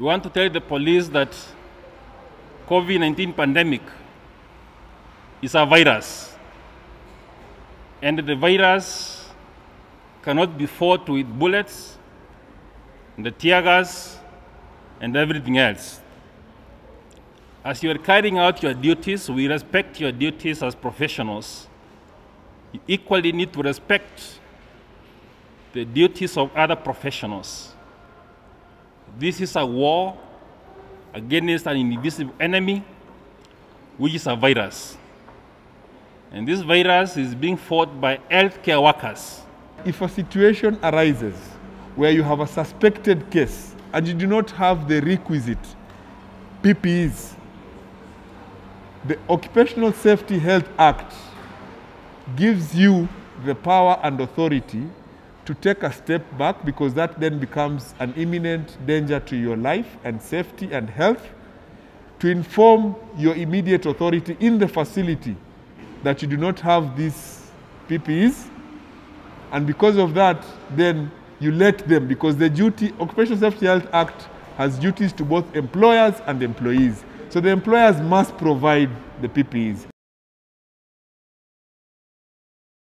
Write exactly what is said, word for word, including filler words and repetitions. You want to tell the police that COVID nineteen pandemic is a virus, and the virus cannot be fought with bullets, and the tear gas, and everything else. As you are carrying out your duties, we respect your duties as professionals. You equally need to respect the duties of other professionals. This is a war against an invisible enemy, which is a virus. And this virus is being fought by healthcare workers. If a situation arises where you have a suspected case and you do not have the requisite P P Es, the Occupational Safety Health Act gives you the power and authority to take a step back, because that then becomes an imminent danger to your life and safety and health, to inform your immediate authority in the facility that you do not have these P P Es, and because of that, then you let them, because the duty, Occupational Safety Health Act has duties to both employers and employees. So the employers must provide the P P Es.